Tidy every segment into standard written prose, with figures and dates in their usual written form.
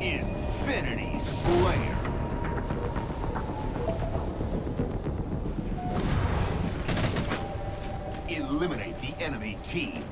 Infinity Slayer. Eliminate the enemy team.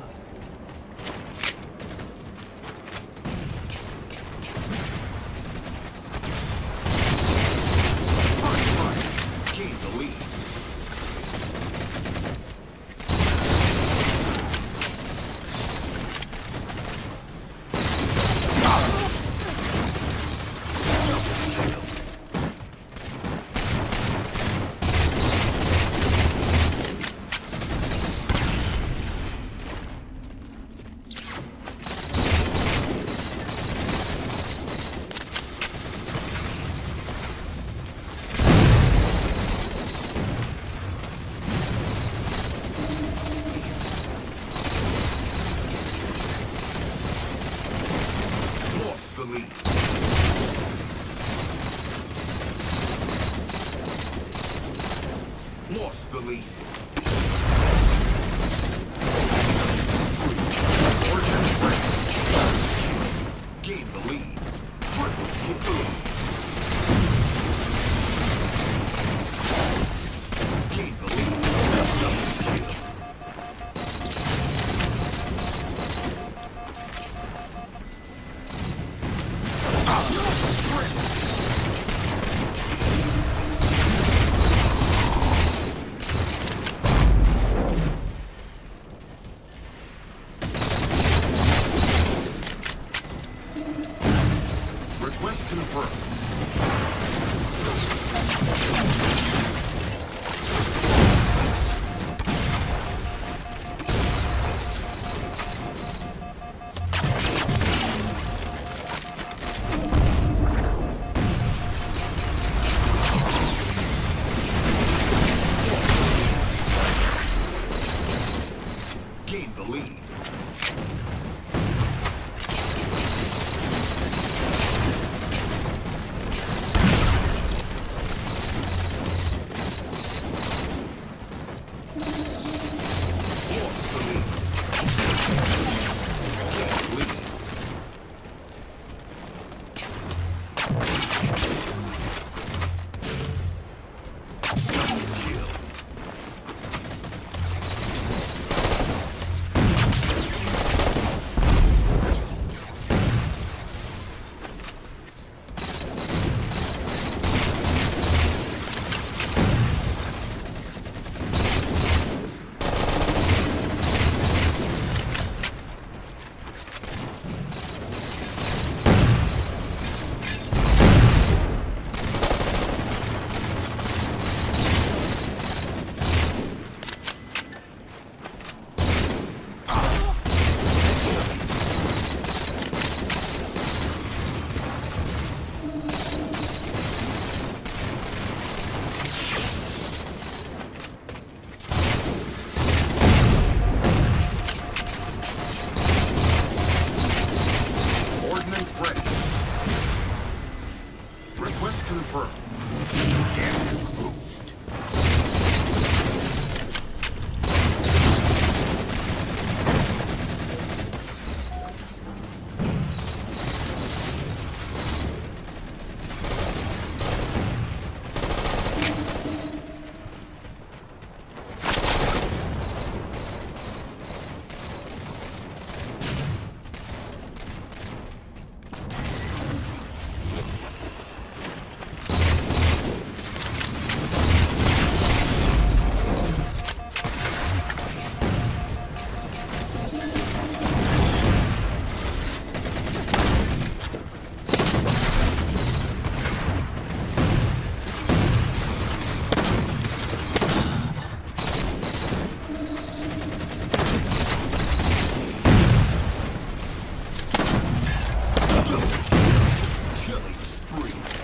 Lost the lead. Gain the lead. Gain the lead. Request confirmed. Gain the lead. Confirmed. Damage boost. Killing spree.